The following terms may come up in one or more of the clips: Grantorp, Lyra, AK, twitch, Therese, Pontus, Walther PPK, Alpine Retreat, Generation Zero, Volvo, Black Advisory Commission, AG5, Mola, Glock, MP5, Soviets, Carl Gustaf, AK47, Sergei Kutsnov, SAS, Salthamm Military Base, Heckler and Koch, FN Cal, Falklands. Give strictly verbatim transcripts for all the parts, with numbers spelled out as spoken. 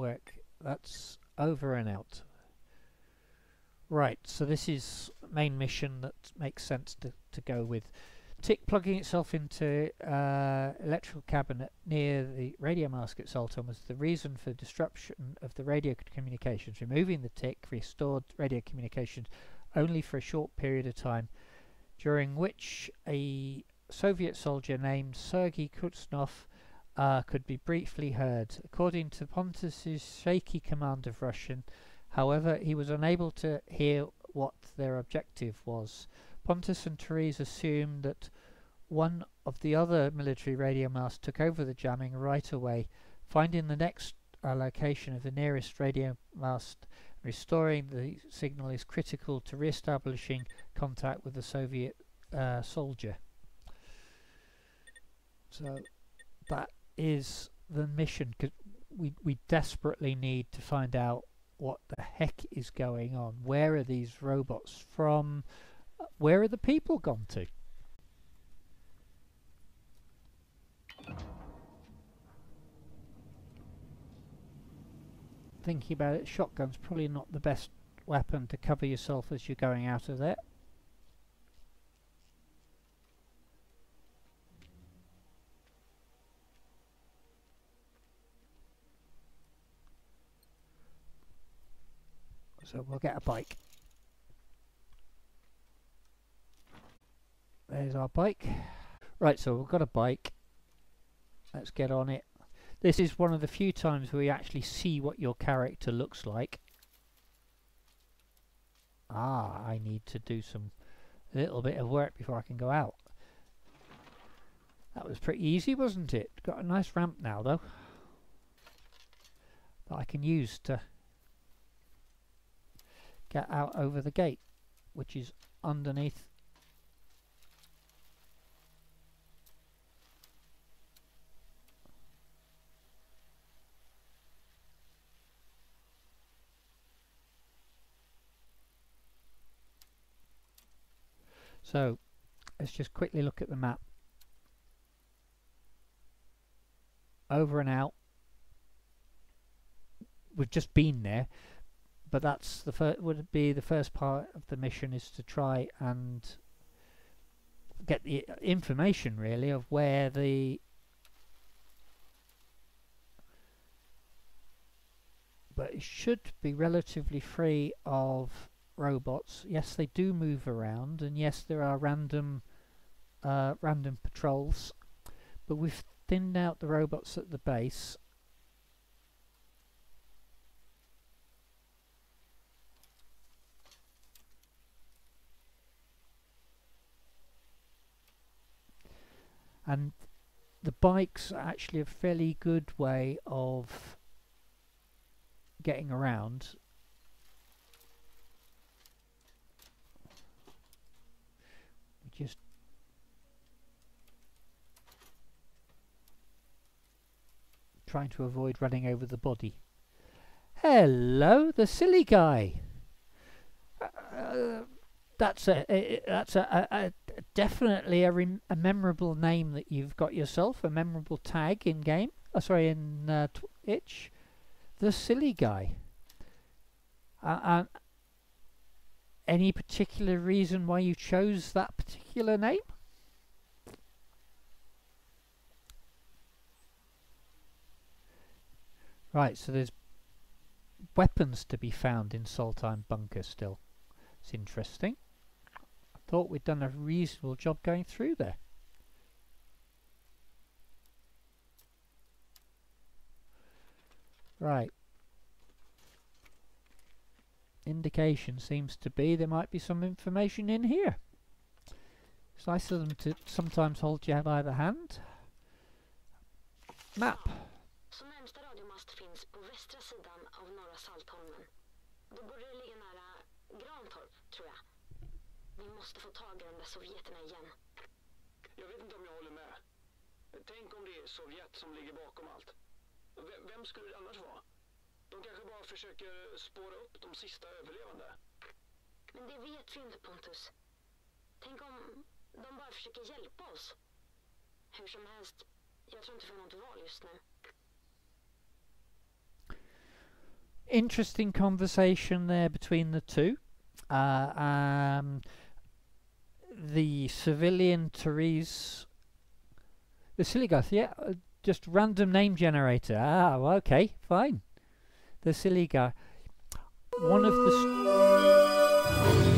work. That's over and out. Right, so this is main mission that makes sense to, to go with. Tick plugging itself into uh, electrical cabinet near the radio mask at Salton was the reason for disruption of the radio communications. Removing the tick restored radio communications only for a short period of time, during which a Soviet soldier named Sergei Kutsnov uh, could be briefly heard. According to Pontus' shaky command of Russian, however, he was unable to hear what their objective was. Pontus and Therese assumed that one of the other military radio masts took over the jamming right away. Finding the next uh, location of the nearest radio mast, restoring the signal is critical to re-establishing contact with the Soviet uh, soldier. So that is the mission, 'cause we, we desperately need to find out what the heck is going on. Where are these robots from? Where are the people gone to? Thinking about it, shotgun's probably not the best weapon to cover yourself as you're going out of there. So we'll get a bike. There's our bike. Right, so we've got a bike. Let's get on it. This is one of the few times where you actually see what your character looks like. Ah, I need to do some little bit of work before I can go out. That was pretty easy, wasn't it? Got a nice ramp now, though, that I can use to get out over the gate, which is underneath. So let's just quickly look at the map. Over and out. We've just been there, but that's the first would be the first part of the mission, is to try and get the information really of where the but it should be relatively free of robots. Yes, they do move around, and yes, there are random uh, random patrols, but we've thinned out the robots at the base. And the bikes are actually a fairly good way of getting around. Just trying to avoid running over the body. Hello, the silly guy. Uh, that's a uh, that's a, a, a definitely a, rem a memorable name that you've got yourself. A memorable tag in game. Oh, sorry, in uh, Twitch. The silly guy. Uh, uh, Any particular reason why you chose that particular name? Right, so there's weapons to be found in Saltine Bunker still. It's interesting. I thought we'd done a reasonable job going through there. Right. Indication seems to be there might be some information in here. It's nice of them to sometimes hold you by the hand. Map. De kanske bara försöker spåra upp de sista överlevande. Men det vet vi inte, Pontus. Tänk om de bara försöker hjälpa oss. Hur som helst, jag tror inte vi har något val just nu. interesting conversation there between the two. Uh, um, the civilian Therese, the Siligoth, yeah, uh, just random name generator. Ah, well, okay, fine. The Siligoth, one of the.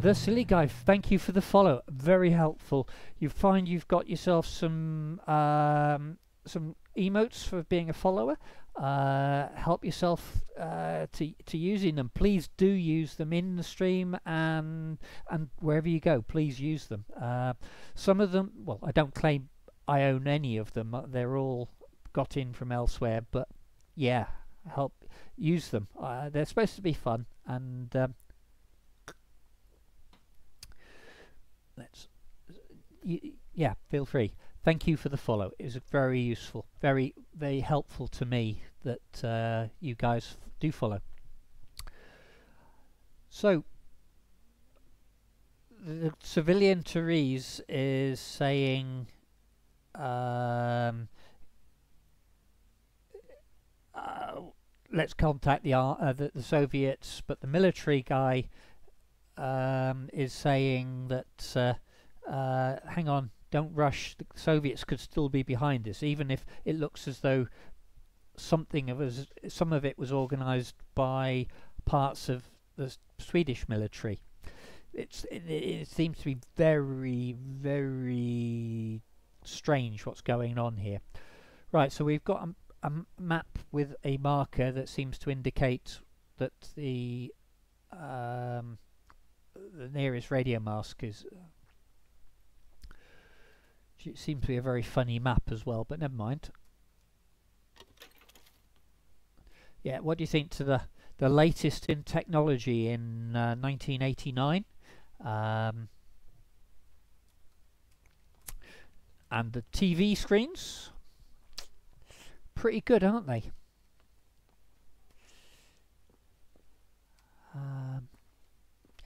The Silly Guy, thank you for the follow. Very helpful. You find you've got yourself some um, some emotes for being a follower. Uh, help yourself uh, to to using them. Please do use them in the stream and and wherever you go. Please use them. Uh, some of them, well, I don't claim I own any of them. They're all got in from elsewhere. But yeah, help use them. Uh, they're supposed to be fun and. Um, Let's, y yeah, feel free. Thank you for the follow. It was very useful, very, very helpful to me that uh, you guys f do follow. So, the civilian Therese is saying, um, uh, let's contact the, uh, the, the Soviets, but the military guy Um, is saying that uh, uh, hang on, don't rush, the Soviets could still be behind this, even if it looks as though something of us, some of it was organised by parts of the Swedish military. It's, it, it seems to be very, very strange what's going on here. Right, so we've got a, a map with a marker that seems to indicate that the um, the nearest radio mask is. Uh, it seems to be a very funny map as well, but never mind. Yeah, what do you think to the the latest in technology in uh, nineteen eighty-nine, um, and the T V screens? Pretty good, aren't they? Um,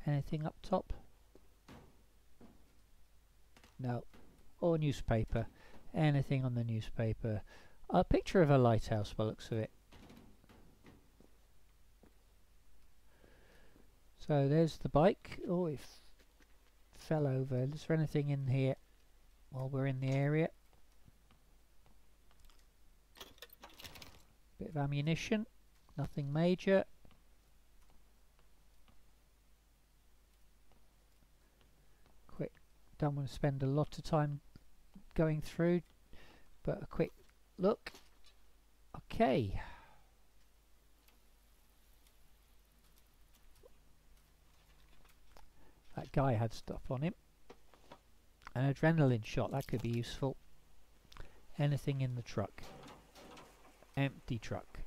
Anything up top? No. Or newspaper. Anything on the newspaper. A picture of a lighthouse by the looks of it. So there's the bike. Oh, it fell over. Is there anything in here while we're in the area? Bit of ammunition. Nothing major. Don't want to spend a lot of time going through, but a quick look. Okay. That guy had stuff on him. An adrenaline shot, that could be useful. Anything in the truck? Empty truck.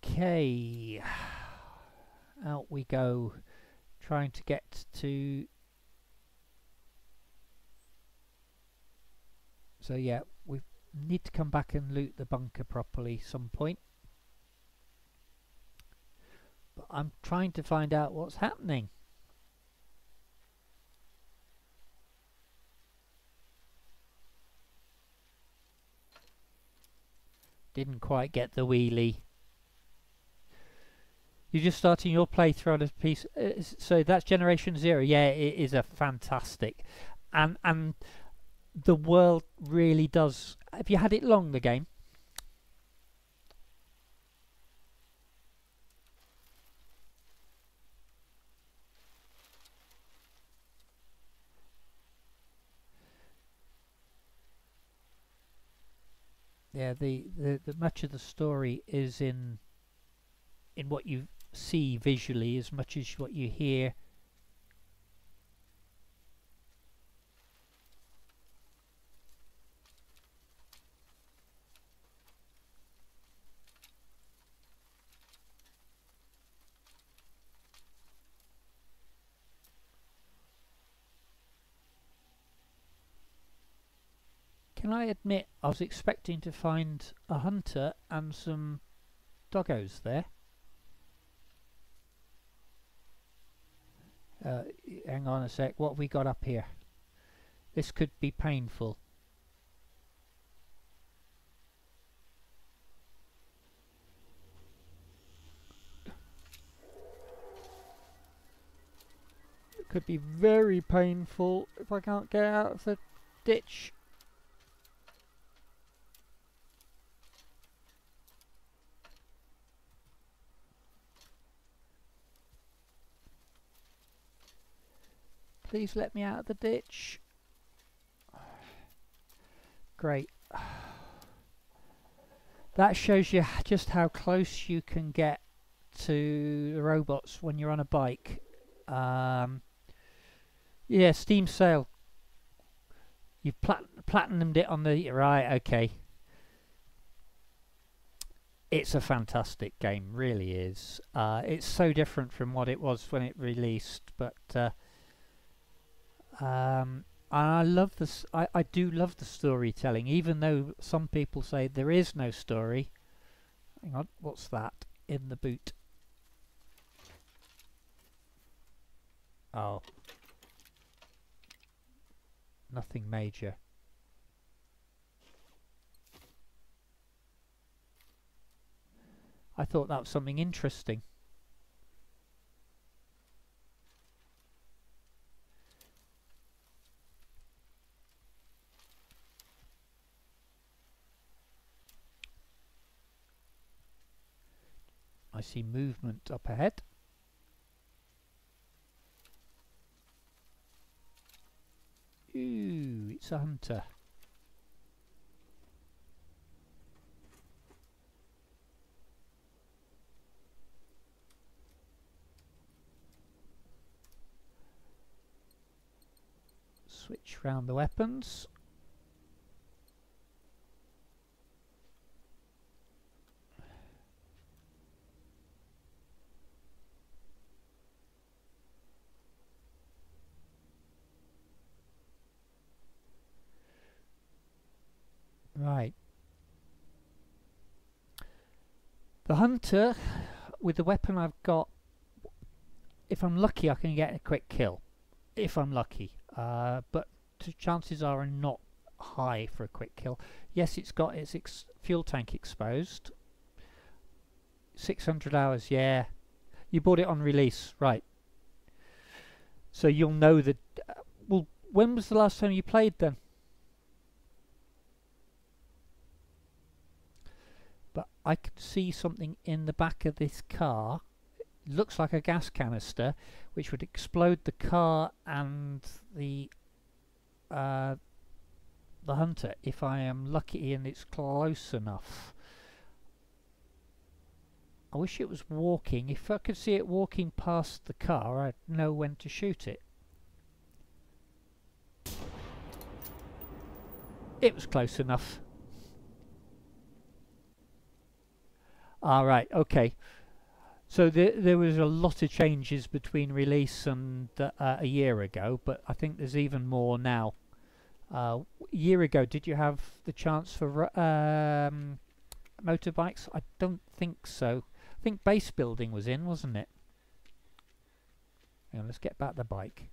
Okay. Out we go, trying to get to. So yeah, we need to come back and loot the bunker properly some point. But I'm trying to find out what's happening. Didn't quite get the wheelie. You're just starting your playthrough on a piece, uh, so that's Generation Zero. Yeah, it is a fantastic, and and the world really does. Have you had it long, the game? Yeah, the the, the much of the story is in in what you see visually as much as what you hear. Can I admit, I was expecting to find a hunter and some doggos there. Uh, hang on a sec, what have we got up here? This could be painful. it could be very painful if I can't get out of the ditch. Please let me out of the ditch. Great. That shows you just how close you can get to the robots when you're on a bike. Um, yeah, Steam sale. You've plat platinumed it on the... Right, okay. It's a fantastic game, really is. Uh, it's so different from what it was when it released, but... Uh, Um, and I love this. I, I do love the storytelling, even though some people say there is no story. Hang on, what's that in the boot? Oh, nothing major. I thought that was something interesting. I see movement up ahead. Ooh, it's a hunter. Switch round the weapons. Right. The hunter, with the weapon I've got, if I'm lucky I can get a quick kill. If I'm lucky. Uh, but chances are not high for a quick kill. Yes, it's got its ex fuel tank exposed. six hundred hours, yeah. You bought it on release, right. So you'll know that... Uh, well, when was the last time you played then? I could see something in the back of this car. It looks like a gas canister, which would explode the car and the uh, the hunter if I am lucky and it's close enough. I wish it was walking. If I could see it walking past the car, I'd know when to shoot it. It was close enough. All right, okay. So there, there was a lot of changes between release and uh, uh, a year ago, but I think there's even more now. Uh, a year ago, did you have the chance for um, motorbikes? I don't think so. I think base building was in, wasn't it? Hang on, let's get back the bike.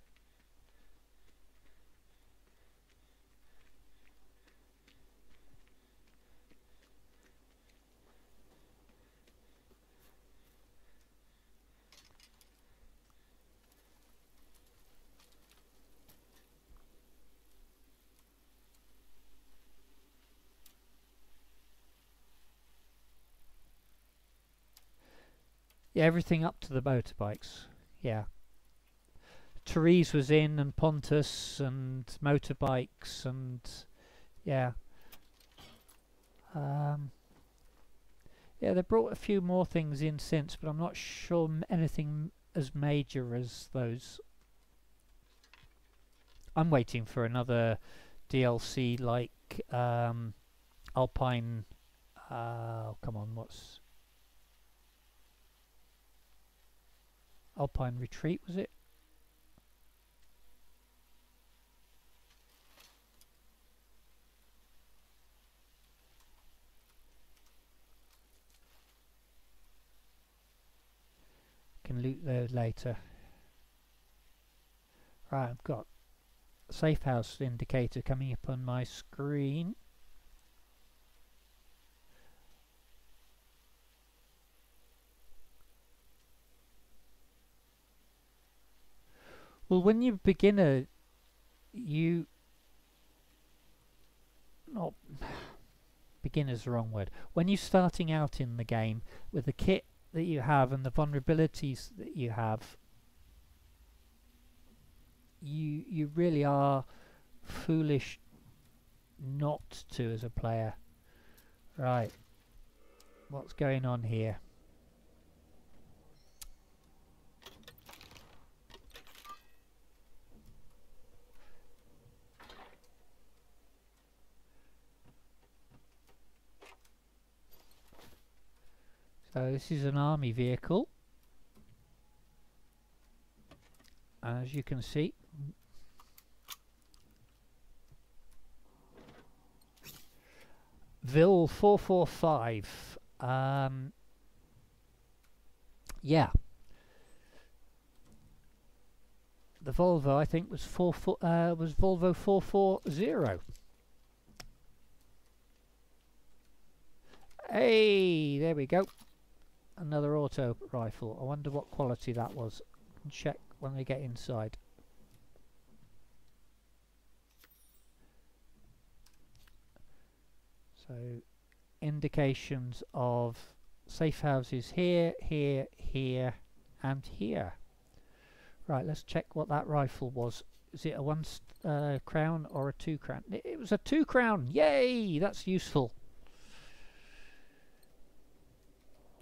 Yeah, everything up to the motorbikes. Yeah. Therese was in, and Pontus, and motorbikes, and yeah. Um, yeah, they brought a few more things in since, but I'm not sure m anything as major as those. I'm waiting for another D L C like um, Alpine. Uh, oh, come on, what's... Alpine Retreat, was it? Can loot those later. Right, I've got a safe house indicator coming up on my screen. Well, when you're beginner, you... Not... Beginner's the wrong word. When you're starting out in the game, with the kit that you have and the vulnerabilities that you have, you you really are foolish not to as a player. Right. What's going on here? So this is an army vehicle, as you can see. V I L four forty-five. Um, yeah. The Volvo, I think, was four, four uh, was Volvo four forty. Hey, there we go. Another auto rifle. I wonder what quality that was. Check when we get inside. So indications of safe houses here, here, here and here. Right, let's check what that rifle was. Is it a one uh, crown or a two crown? It was a two crown. Yay, that's useful.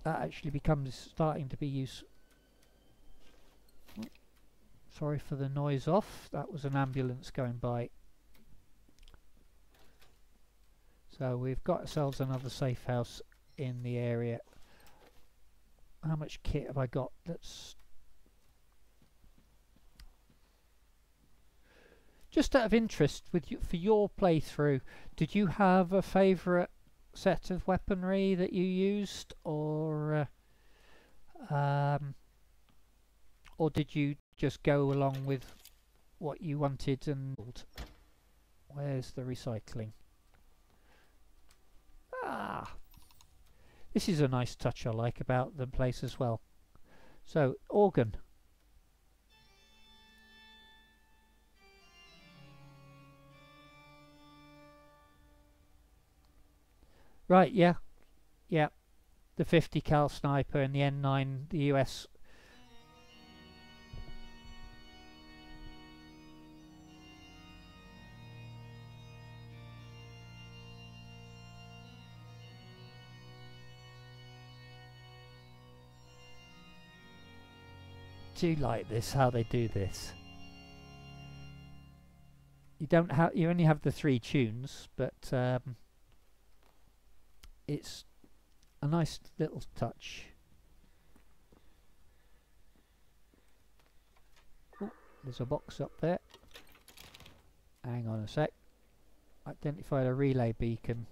That actually becomes starting to be used. Sorry for the noise off. That was an ambulance going by. So we've got ourselves another safe house in the area. How much kit have I got? That's just out of interest with you, for your playthrough. Did you have a favourite set of weaponry that you used, or uh, um, or did you just go along with what you wanted? And where's the recycling? Ah, this is a nice touch I like about the place as well. So organ. Right, yeah, yeah, the fifty cal sniper and the N nine, the U S. Do you like this? How they do this? You don't have. You only have the three tunes, but. Um, It's a nice little touch. Ooh, there's a box up there. Hang on a sec. Identified a relay beacon.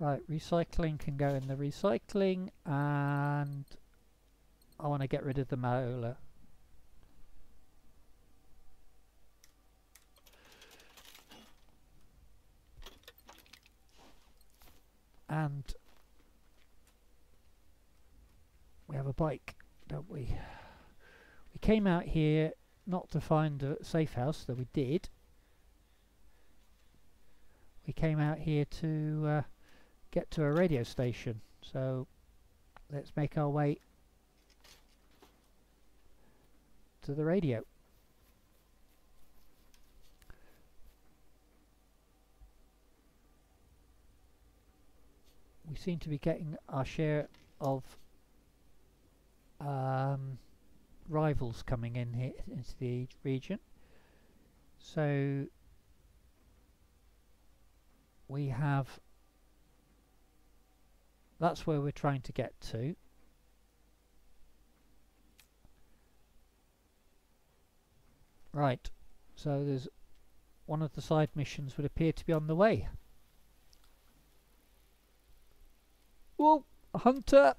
Right, recycling can go in the recycling, and I want to get rid of the Mola. And we have a bike, don't we? We came out here not to find a safe house, though we did. We came out here to uh, get to a radio station, so let's make our way to the radio. We seem to be getting our share of um, rivals coming in here into the region. So we have, that's where we're trying to get to. Right, so there's one of the side missions would appear to be on the way. Whoa, a hunter!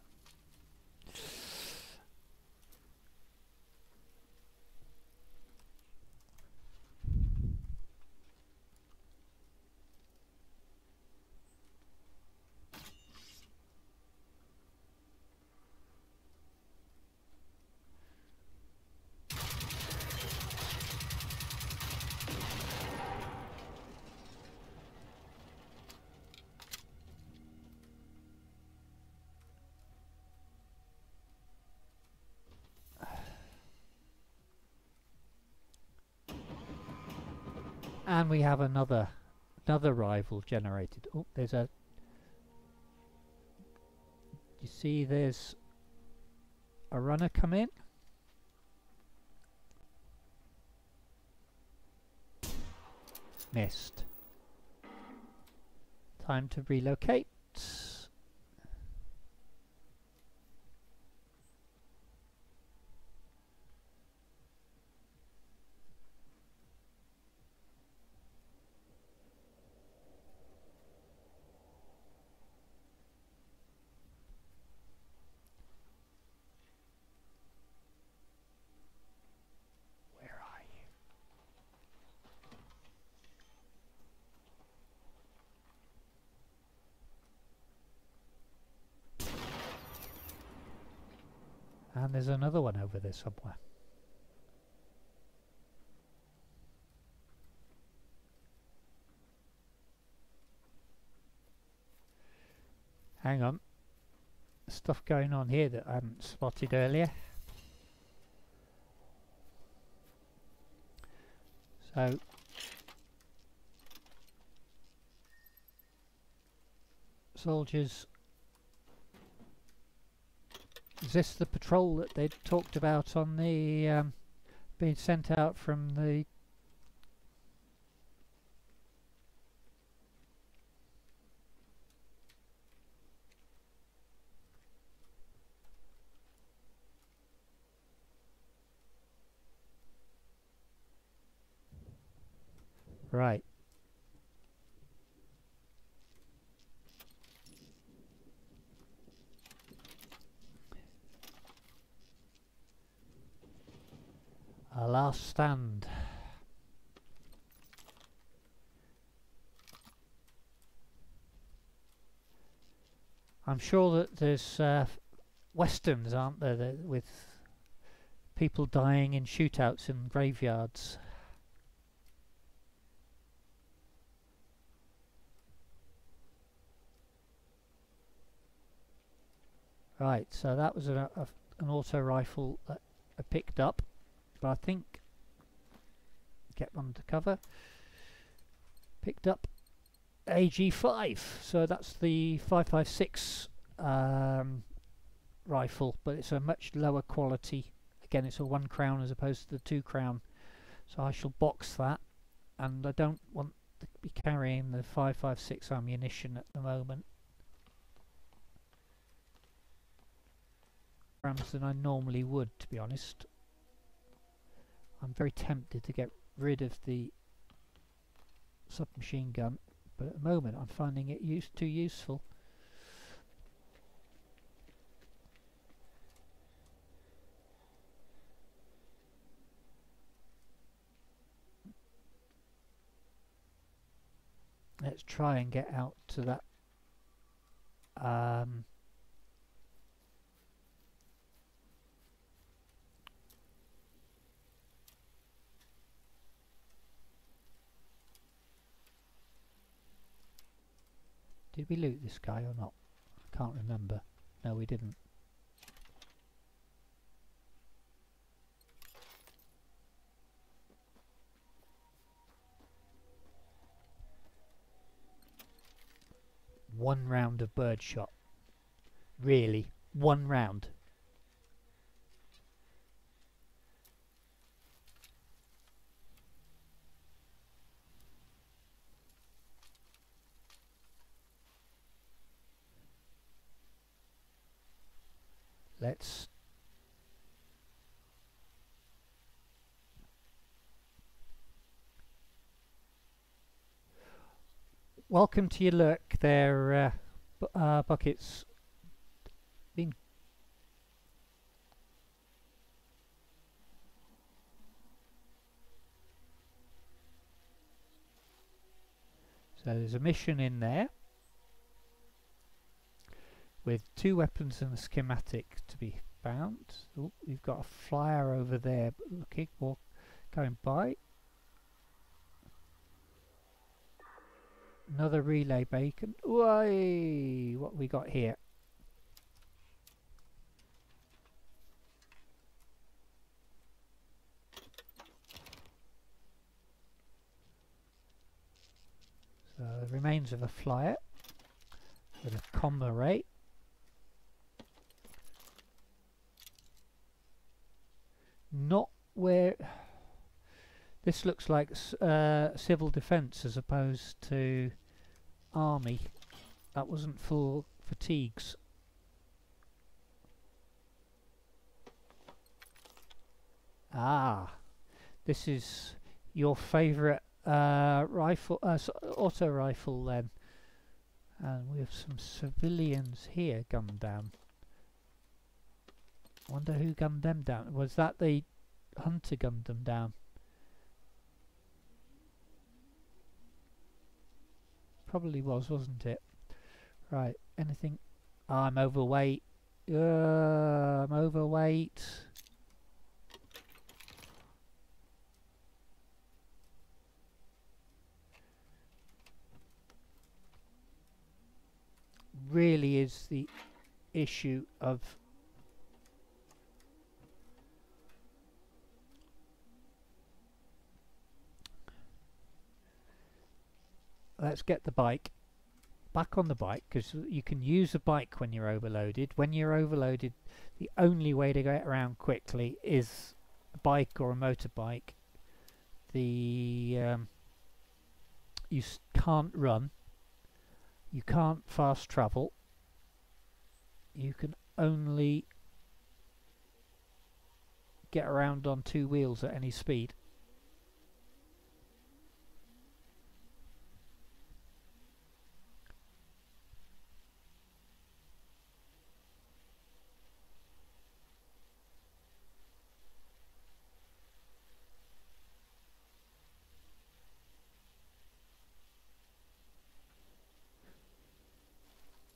And we have another another rival generated. Oh, there's a... You see there's a runner come in. Missed. Time to relocate. And there's another one over there somewhere. Hang on. Stuff going on here that I hadn't spotted earlier. So soldiers. Is this the patrol that they talked about on the um, being sent out from the right? Our last stand. I'm sure that there's uh, westerns, aren't there, that with people dying in shootouts in graveyards. Right, so that was a, a, an auto rifle that I picked up. But I think get under cover. Picked up A G five, so that's the five five six um, rifle, but it's a much lower quality. Again, it's a one crown as opposed to the two crown. So I shall box that, and I don't want to be carrying the five five six ammunition at the moment. Grams than I normally would, to be honest. I'm very tempted to get rid of the submachine gun, but at the moment I'm finding it use too useful. Let's try and get out to that um, did we loot this guy or not? I can't remember. No, we didn't. One round of birdshot. Really? One round? Let's welcome to your lurk there, uh, bu uh, buckets. Been so there's a mission in there with two weapons and a schematic to be found. Ooh, we've got a flyer over there looking, or going by. Another relay beacon. Why? What we got here? remains of a flyer with a com array. Not where this looks like uh, civil defence as opposed to army. That wasn't for fatigues. Ah, this is your favourite uh, rifle, uh, auto rifle then. And we have some civilians here gunned down. Wonder who gunned them down. Was that the hunter gunned them down? Probably was, wasn't it? Right, anything? Oh, I'm overweight. Uh, I'm overweight. Really is the issue of let's get the bike back on the bike, because you can use a bike when you're overloaded. When you're overloaded, the only way to get around quickly is a bike or a motorbike. The um, you s can't run, you can't fast travel, you can only get around on two wheels at any speed.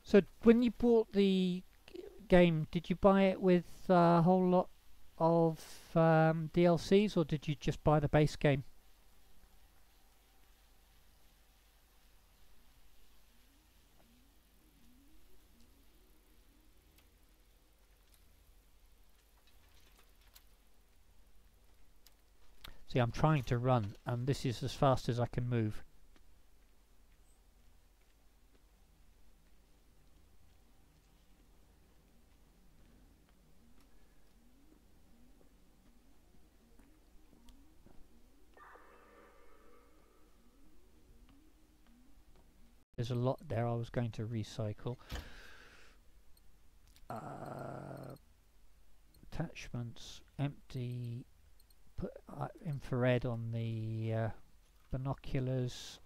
So when you bought the game, did you buy it with uh, a whole lot of um, D L Cs, or did you just buy the base game? See, I'm trying to run, and this is as fast as I can move. There's a lot there. I was going to recycle. Uh, attachments, empty. Put uh, infrared on the uh, binoculars.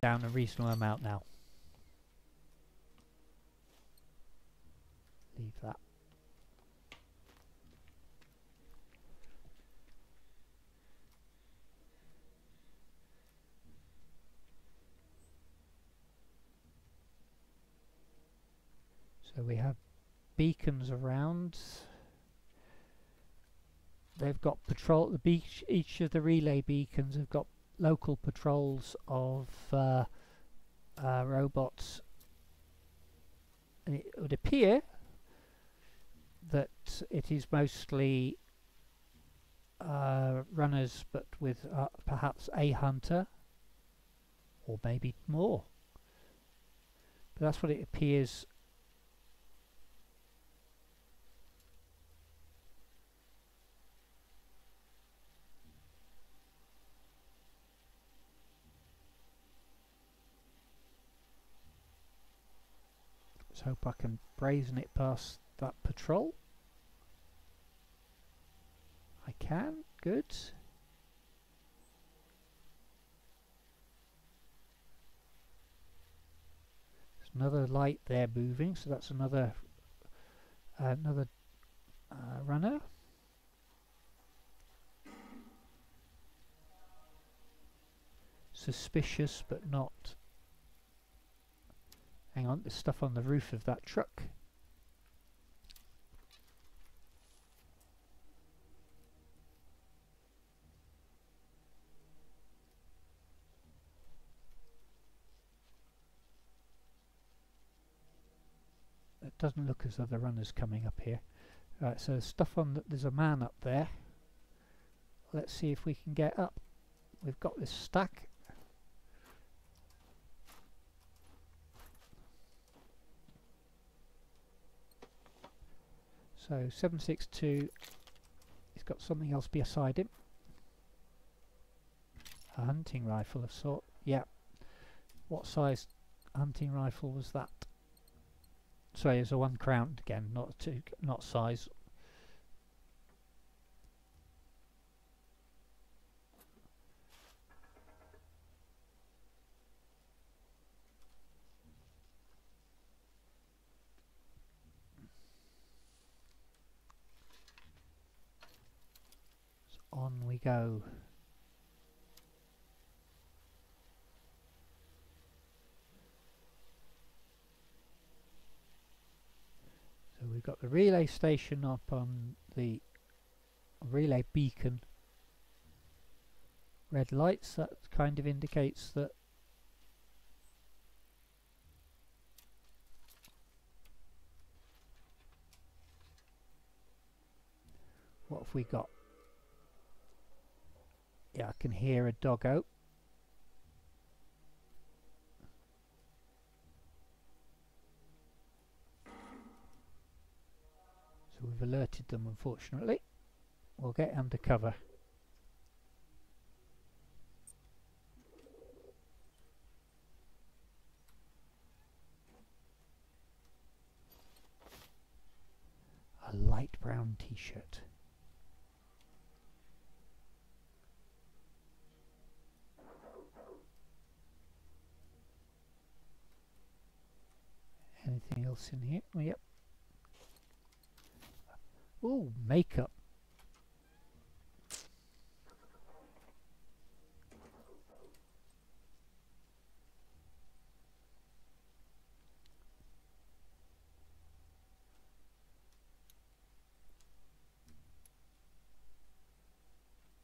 Down a reasonable amount now. Leave that. So we have beacons around. They've got patrol. The beach, each of the relay beacons have got local patrols of uh, uh, robots, and it would appear that it is mostly uh, runners, but with uh, perhaps a hunter, or maybe more. But that's what it appears. Hope I can brazen it past that patrol. I can. Good. There's another light there moving, so that's another uh, another uh, runner. Suspicious, but not. Hang on, there's stuff on the roof of that truck. Doesn't look as though the runner's coming up here. Right, so stuff on that. There's a man up there. Let's see if we can get up. We've got this stack. So seven six two, he's got something else beside him. A hunting rifle of sort. Yeah. What size hunting rifle was that? Sorry, it's a one crown again, not two, not size. So on we go. We've got the relay station up on the relay beacon. Red lights, that kind of indicates that what have we got? Yeah, I can hear a doggo. So we've alerted them, unfortunately. We'll get under cover. A light brown t-shirt. Anything else in here? Oh, yep. Oh, makeup.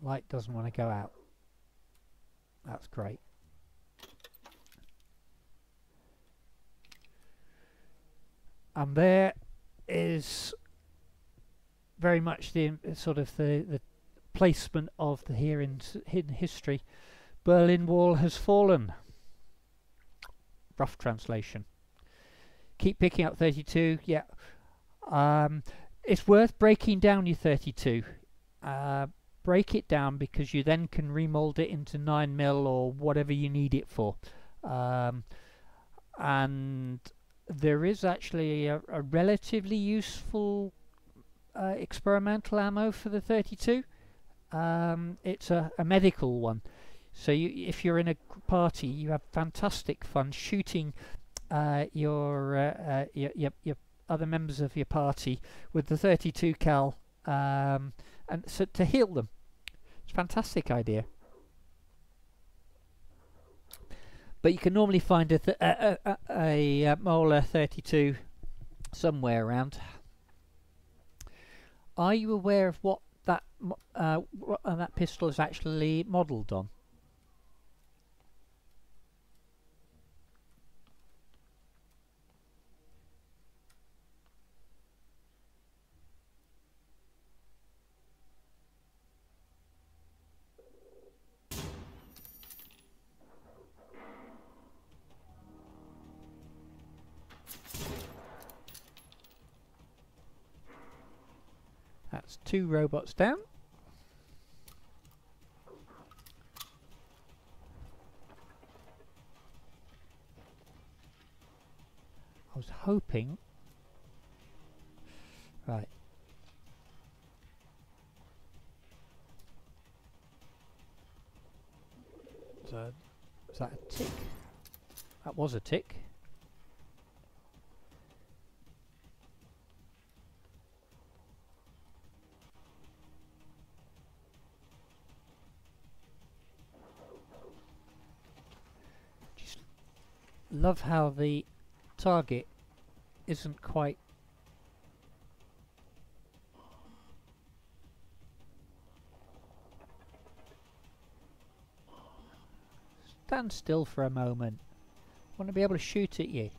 Light doesn't want to go out. That's great. And there is very much the uh, sort of the, the placement of the here in, in history. Berlin Wall has fallen. Rough translation. Keep picking up thirty-two. Yeah. Um, it's worth breaking down your thirty-two. Uh, break it down because you then can remold it into nine mil or whatever you need it for. Um, and there is actually a, a relatively useful Uh, experimental ammo for the thirty-two. Um, it's a, a medical one, so you, if you're in a party, you have fantastic fun shooting uh, your, uh, uh, your, your your other members of your party with the thirty-two cal, um, and so to heal them. It's a fantastic idea. But you can normally find a th a, a, a, a Mola thirty-two somewhere around. Are you aware of what that uh, wh uh, that pistol is actually modelled on? That's two robots down. I was hoping. Right. So, is that a tick? That was a tick. Love how the target isn't quite stand still for a moment. Want to be able to shoot at you.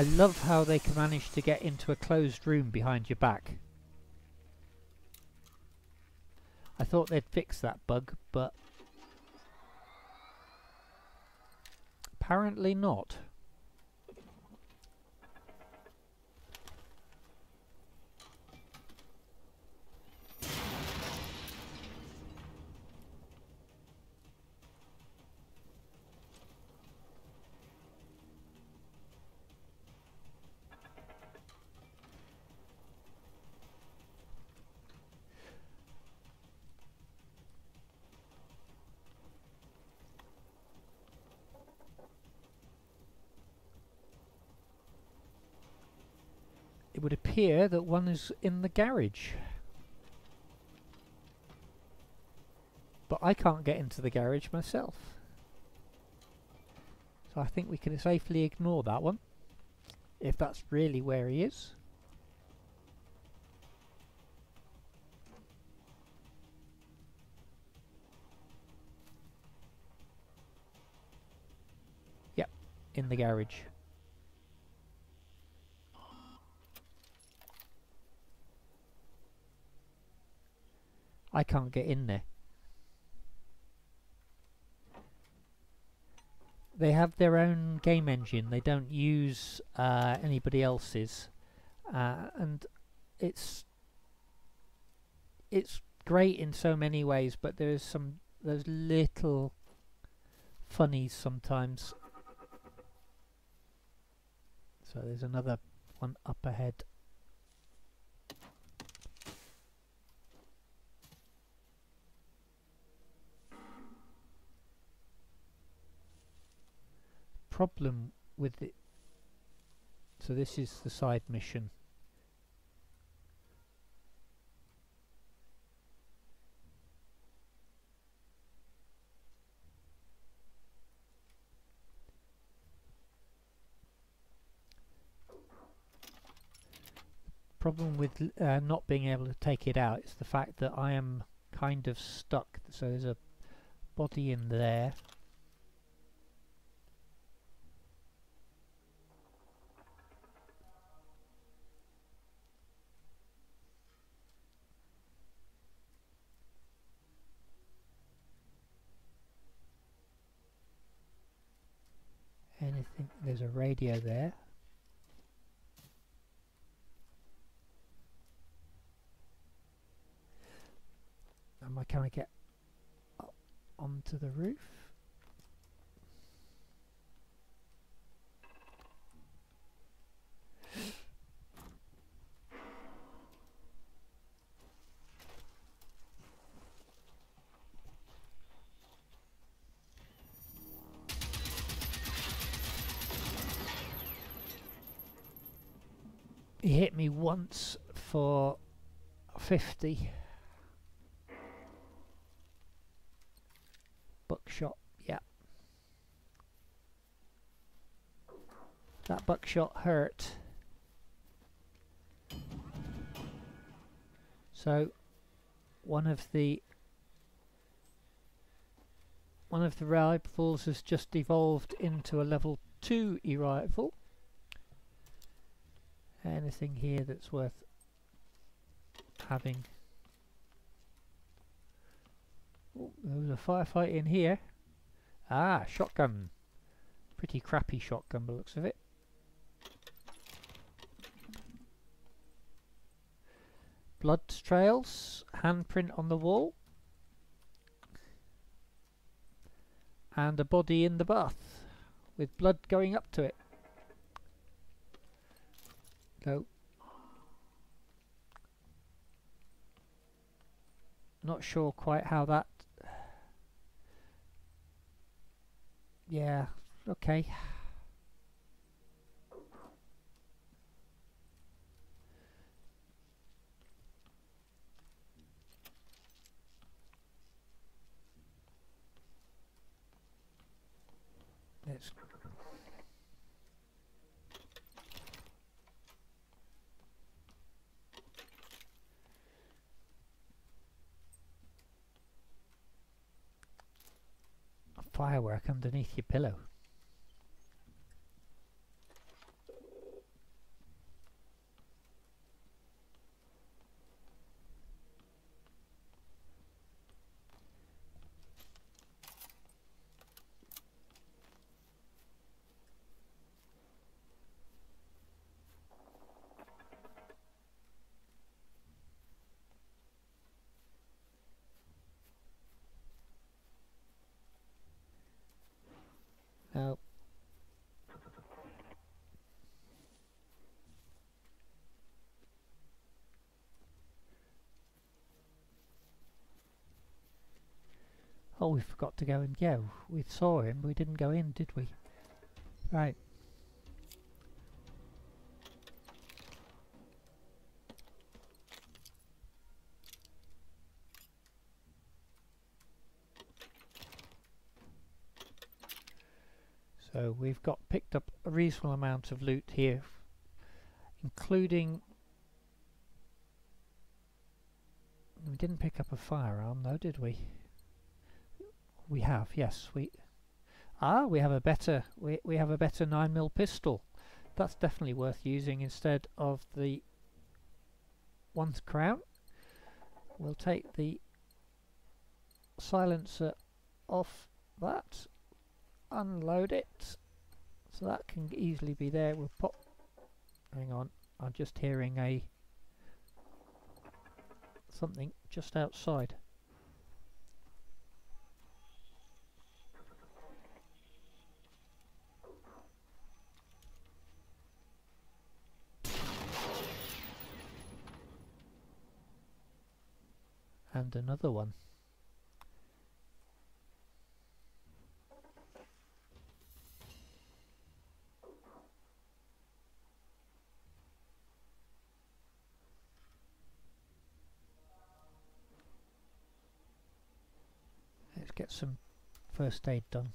I love how they can manage to get into a closed room behind your back. I thought they'd fix that bug, but apparently not. It would appear that one is in the garage, but I can't get into the garage myself, so I think we can safely ignore that one if that's really where he is. Yep, in the garage. I can't get in there. They have their own game engine. They don't use uh, anybody else's, uh, and it's it's great in so many ways. But there's some those little funnies sometimes. So there's another one up ahead. Problem with it. So this is the side mission. Problem with uh, not being able to take it out is the fact that I am kind of stuck. So there's a body in there. There's a radio there. Am I can I get up onto the roof? He hit me once for fifty. Buckshot, yeah. That buckshot hurt. So one of the one of the rifles has just evolved into a level two e-rifle. Anything here that's worth having? Oh, there was a firefight in here. Ah, shotgun. Pretty crappy shotgun by the looks of it. Blood trails, handprint on the wall, and a body in the bath with blood going up to it. No. Not sure quite how that. Yeah, okay. Let's firework underneath your pillow. Oh. Oh, we forgot to go and go. We saw him, but we didn't go in, did we? Right. So we've got picked up a reasonable amount of loot here, including... We didn't pick up a firearm though, did we? We have, yes. We ah, we have a better we we have a better nine mil pistol. That's definitely worth using instead of the one crown. We'll take the silencer off that, unload it, so that can easily be there. We'll pop. Hang on, I'm just hearing a something just outside. And another one. Let's get some first aid done.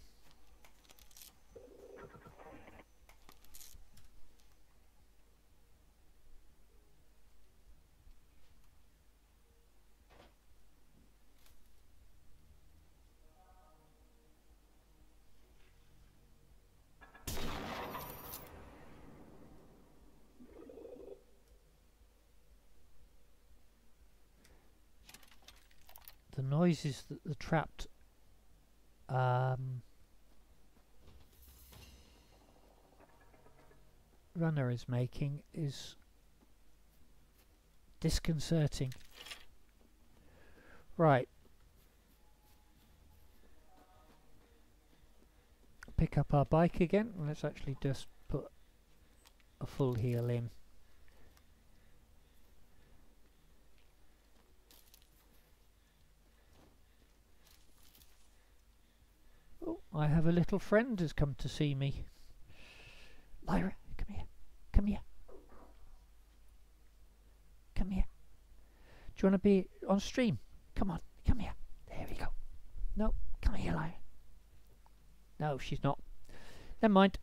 Noises that the trapped um, runner is making is disconcerting. Right. Pick up our bike again. Let's actually just put a full heel in. I have a little friend who's come to see me. Lyra, come here. Come here. Come here. Do you want to be on stream? Come on. Come here. There we go. No. Come here, Lyra. No, she's not. Never mind.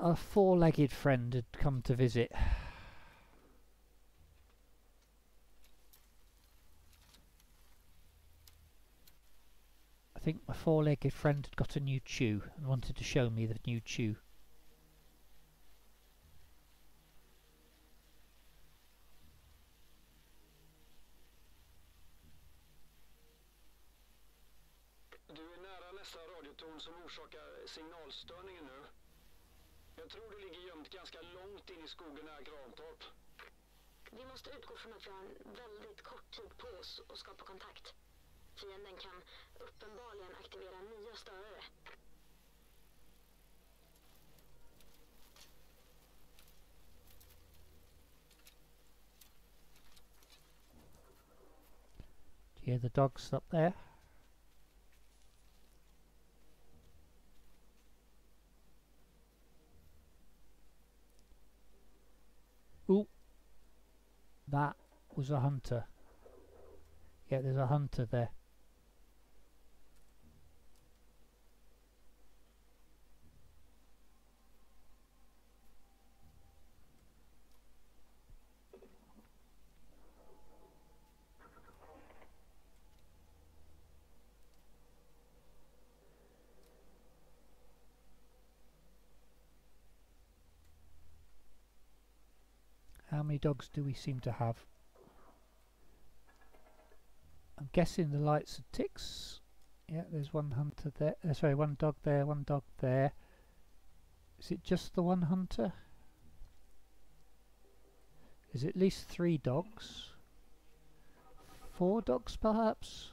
A four-legged friend had come to visit. I think my four-legged friend had got a new chew and wanted to show me the new chew. Du är nära nästa radiotorn som orsakar signalstörningen nu. Jag tror det ligger gömt ganska långt in I skogen här Grantorp. Vi måste utgå från att vi har en väldigt kort tid på oss och skapa kontakt. Fienden kan uppenbarligen aktivera nya störare. Do you hear the dogs up there? Ooh, that was a hunter. Yeah, there's a hunter there. How many dogs do we seem to have? I'm guessing the lights are ticks. Yeah, there's one hunter there. Uh, sorry, one dog there, one dog there. Is it just the one hunter? There's at least three dogs. Four dogs, perhaps?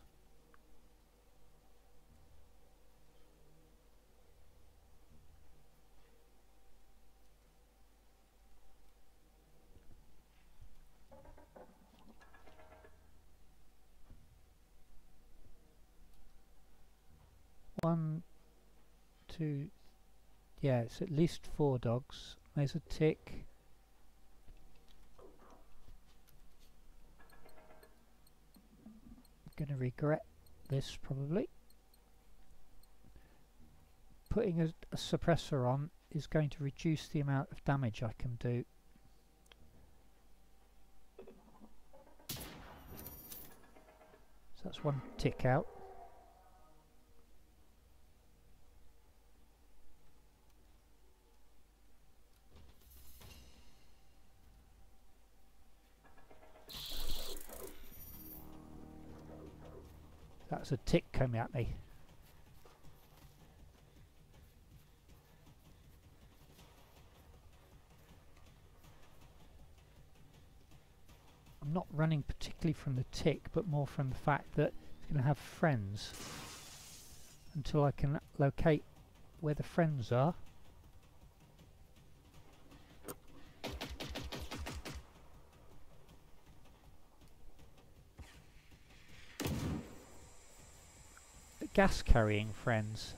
two, yeah, it's at least four dogs. There's a tick. I'm gonna regret this probably. Putting a, a suppressor on is going to reduce the amount of damage I can do. So that's one tick out. That's a tick coming at me. I'm not running particularly from the tick, but more from the fact that it's going to have friends. Until I can locate where the friends are. The gas carrying friends.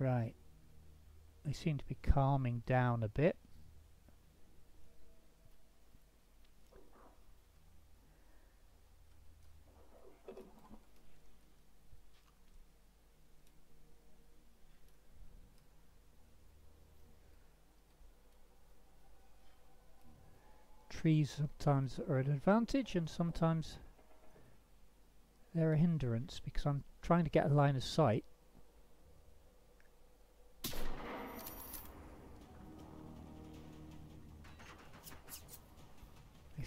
Right, they seem to be calming down a bit. Trees sometimes are an advantage and sometimes they're a hindrance because I'm trying to get a line of sight.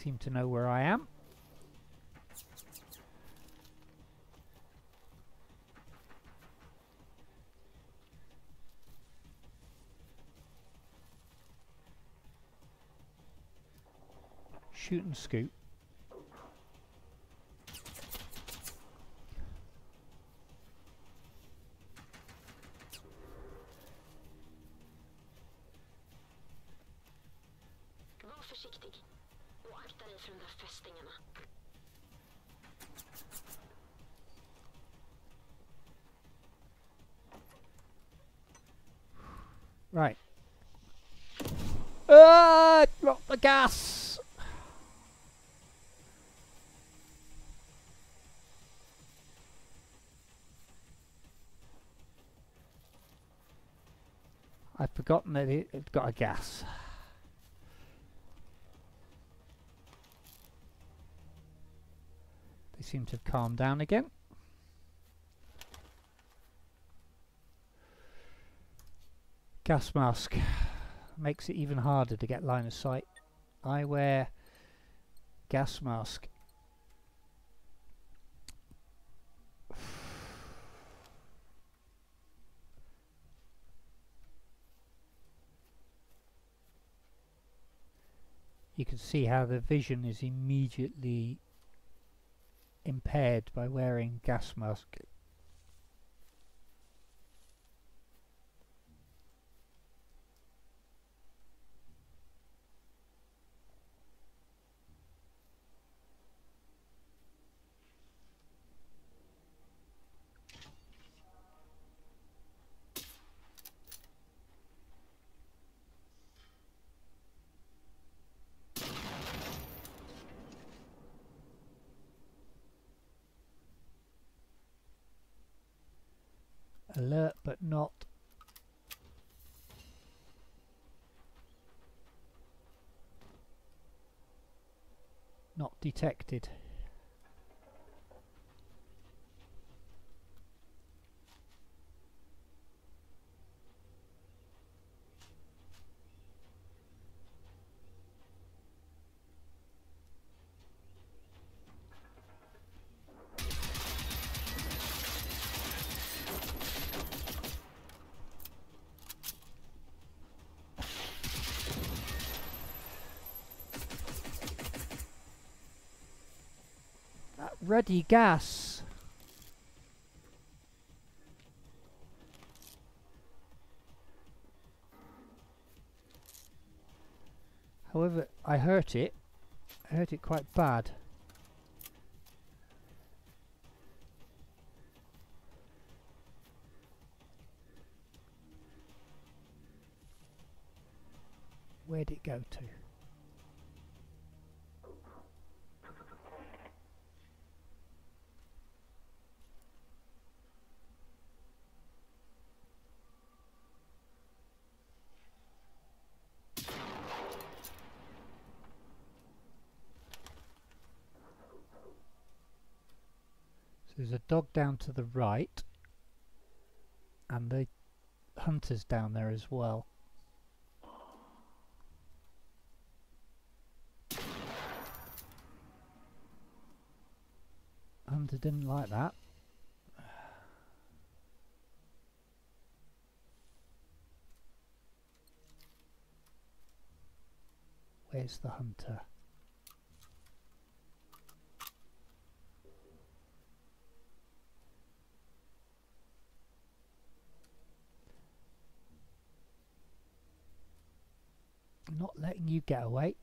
Seem to know where I am. Shoot and scoop. Right. Ah! Uh, drop the gas! I've forgotten that it, it's got a gas. They seem to have calmed down again. Gas mask makes it even harder to get line of sight. I wear gas mask. You can see how the vision is immediately impaired by wearing gas mask. Alert, but not. Not detected. Ruddy gas. However, I hurt it. I hurt it quite bad. Where'd it go to? There's a dog down to the right, and the hunter's down there as well. Hunter didn't like that. Where's the hunter? Not letting you get away.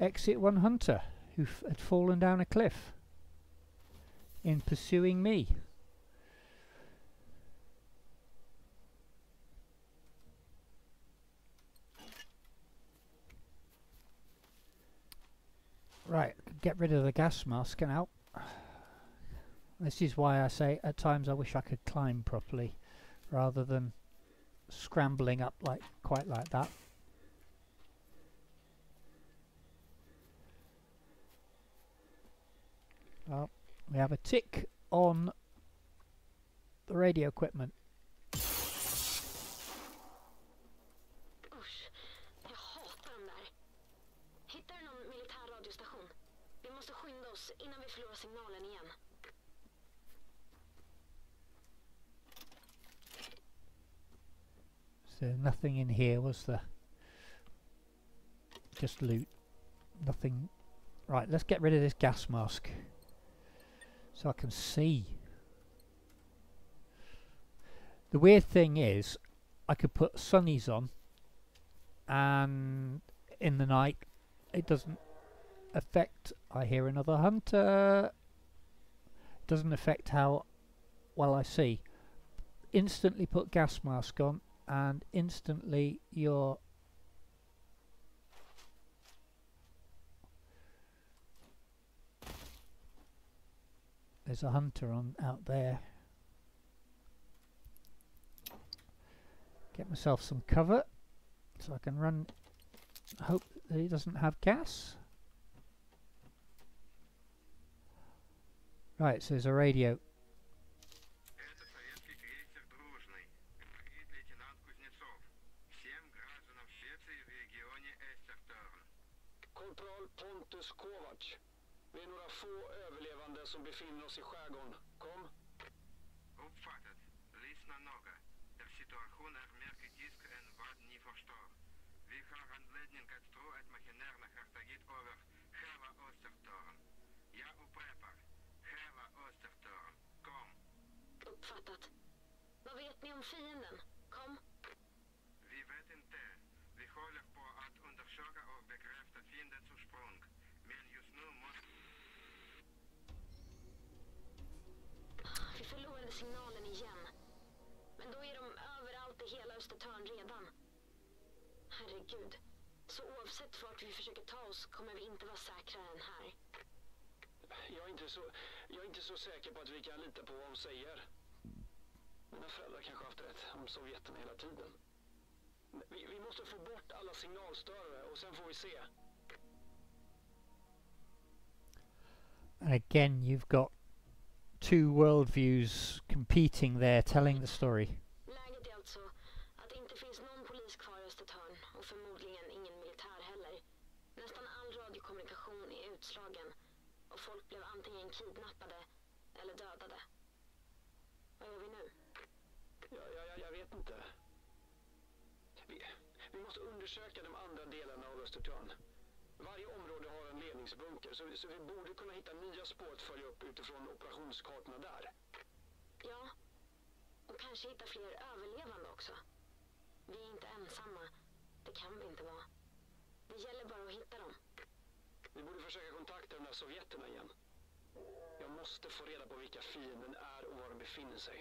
Exit one hunter who f had fallen down a cliff in pursuing me. Right, get rid of the gas mask now. This is why I say at times I wish I could climb properly rather than scrambling up like quite like that. Well, we have a tick on the radio equipment. So nothing in here, was there? Just loot. Nothing. Right, let's get rid of this gas mask so I can see. The weird thing is I could put sunnies on, and in the night it doesn't affect. I hear another hunter. It doesn't affect how well I see. Instantly put gas mask on and instantly you're there's a hunter on out there. Get myself some cover so I can run. Hope that he doesn't have gas. Right, so there's a radio. And again, you've got two worldviews competing there, telling the story. Varje område har en ledningsbunker, så, så vi borde kunna hitta nya spår att följa upp utifrån operationskartorna där. Ja, och kanske hitta fler överlevande också. Vi är inte ensamma, det kan vi inte vara. Det gäller bara att hitta dem. Vi borde försöka kontakta de där sovjeterna igen. Jag måste få reda på vilka fienden är och var de befinner sig.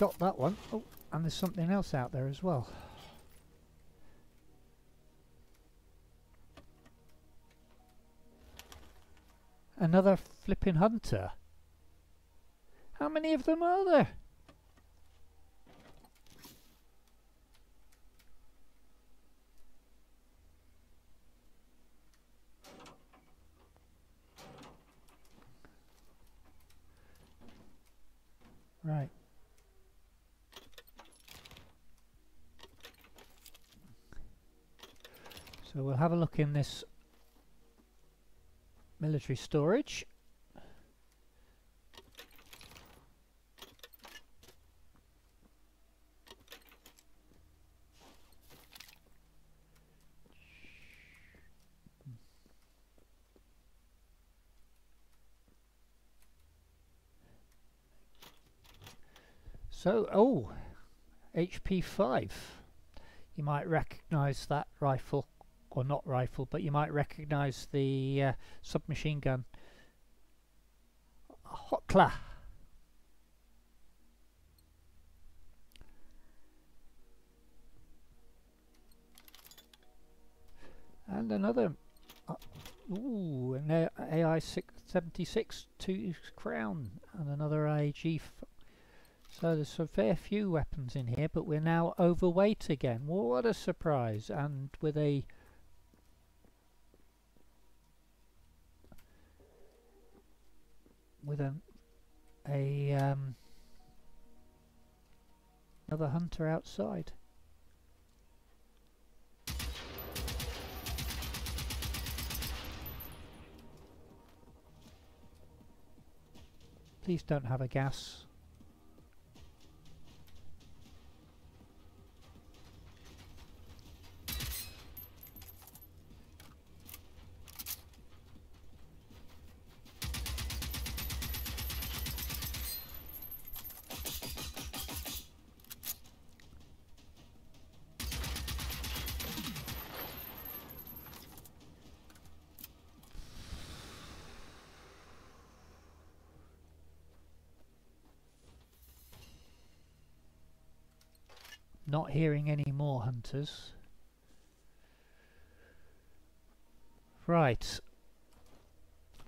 Got that one. Oh, and there's something else out there as well. Another flipping hunter. How many of them are there? Right. So we'll have a look in this military storage. So, oh, H P five. You might recognize that rifle. Or not rifle, but you might recognise the uh, submachine gun. Heckler. And another. Uh, ooh, an A I seventy-six, two crown, and another A G five. So there's a fair few weapons in here, but we're now overweight again. What a surprise! And with a with a, a um, another hunter outside. Please don't have a gas. Not hearing any more hunters. Right.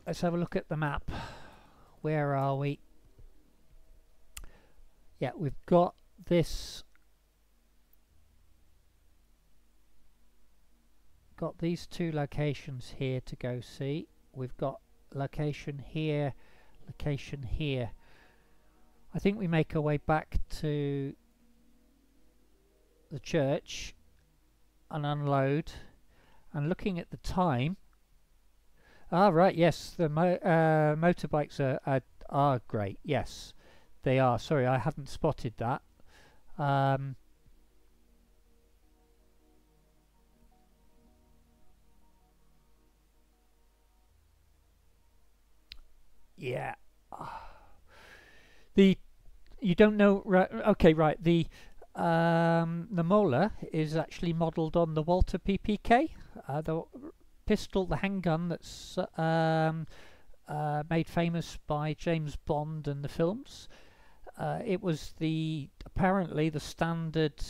Let's have a look at the map. Where are we? Yeah, we've got this. Got these two locations here to go see. We've got location here, location here. I think we make our way back to the church and unload, and looking at the time, ah right, yes, the mo uh, motorbikes are, are are great. Yes they are. Sorry, I hadn't spotted that. Um, yeah, the you don't know, right, okay, right, the Um, the Mola is actually modelled on the Walther P P K, uh, the pistol, the handgun that's uh, um, uh, made famous by James Bond and the films. Uh, it was the apparently the standard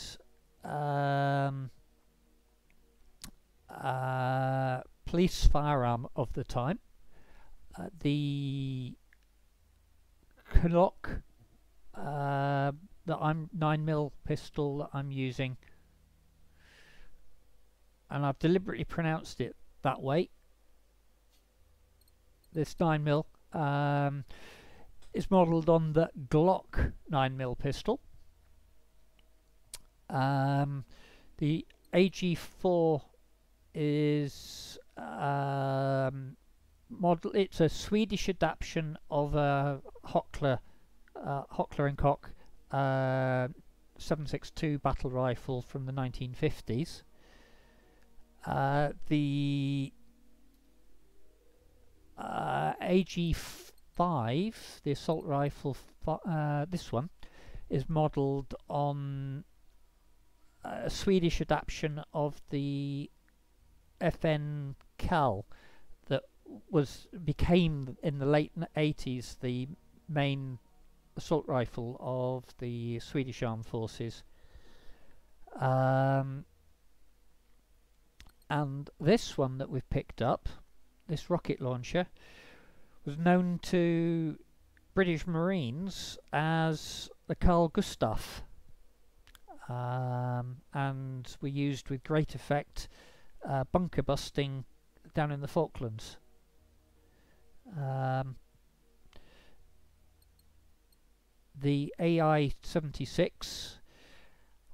um, uh, police firearm of the time. Uh, the Glock. Uh, that I'm nine mil pistol that I'm using, and I've deliberately pronounced it that way. This nine mil um, is modelled on the Glock nine mil pistol. Um, the A G four is um, model. It's a Swedish adaptation of a Heckler, uh, Heckler and Koch uh, seven six two battle rifle from the nineteen fifties. Uh, the uh, A G five, the assault rifle, uh, this one, is modelled on a Swedish adaptation of the F N Cal that was became in the late eighties the main assault rifle of the Swedish Armed Forces. Um, and this one that we've picked up, this rocket launcher, was known to British Marines as the Carl Gustaf. Um, and were used with great effect uh, bunker busting down in the Falklands. Um, the A I seventy-six,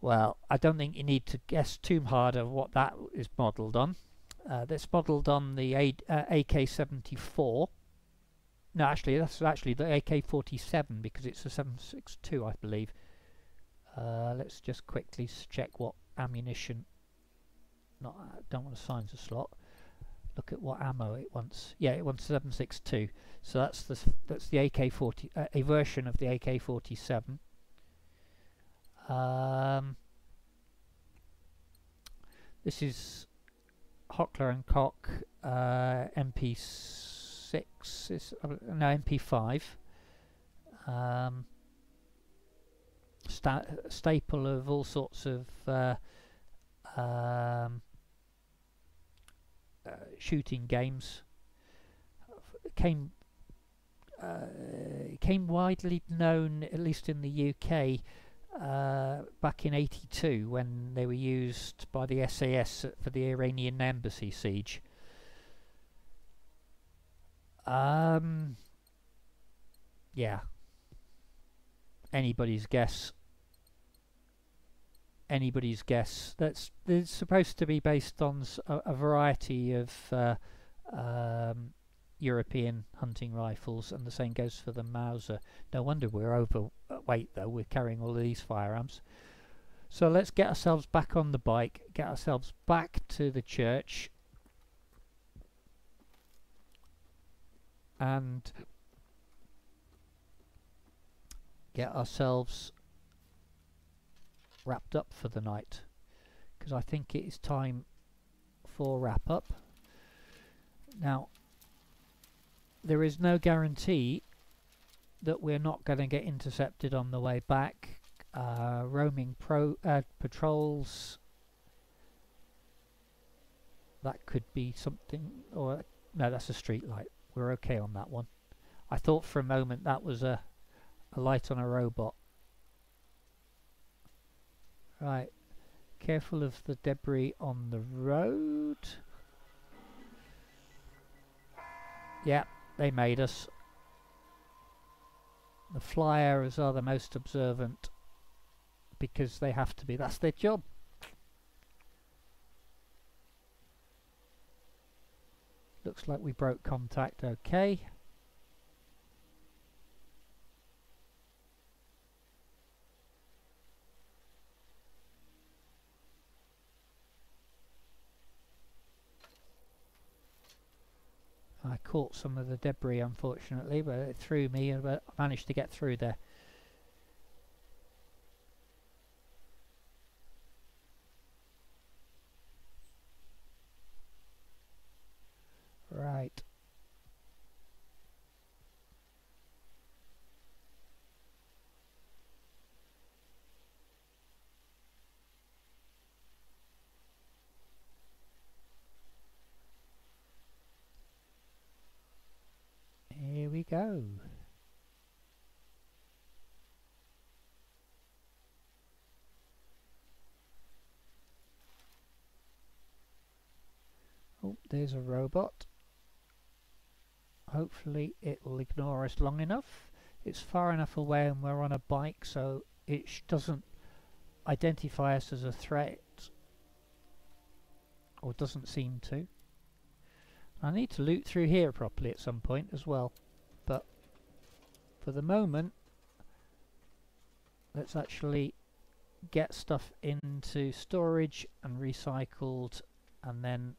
well, I don't think you need to guess too hard of what that is modelled on. Uh, that's modelled on the uh, A K seventy-four. No, actually, that's actually the A K forty-seven, because it's a seven six two, I believe. Uh, let's just quickly check what ammunition. Not, I don't want to sign the slot. Look at what ammo it wants. Yeah, it wants seven six two. So that's the that's the A K forty, uh, a version of the A K forty-seven. Um, this is Heckler and Koch uh, M P six. Is, uh, no, M P five. Um, Sta staple of all sorts of uh, um, uh, shooting games. Came uh, came widely known, at least in the U K, uh, back in eighty-two when they were used by the S A S for the Iranian embassy siege. Um, yeah, anybody's guess. Anybody's guess. That's it's supposed to be based on a, a variety of uh, um, European hunting rifles, and the same goes for the Mauser. No wonder we're overweight, though. We're carrying all of these firearms. So let's get ourselves back on the bike. Get ourselves back to the church, and get ourselves wrapped up for the night, because I think it is time for wrap up. Now, there is no guarantee that we're not going to get intercepted on the way back. Uh, roaming pro uh, patrols, that could be something, or no, that's a street light. We're okay on that one. I thought for a moment that was a, a light on a robot. Right, careful of the debris on the road. Yeah, they made us. The flyers are the most observant, because they have to be. That's their job. Looks like we broke contact. Okay. I caught some of the debris, unfortunately, but it threw me, and I managed to get through there. Right. Go. There's a robot. Hopefully it will ignore us long enough. It's far enough away and we're on a bike, so it sh doesn't identify us as a threat, or doesn't seem to. I need to loot through here properly at some point as well, but for the moment let's actually get stuff into storage and recycled, and then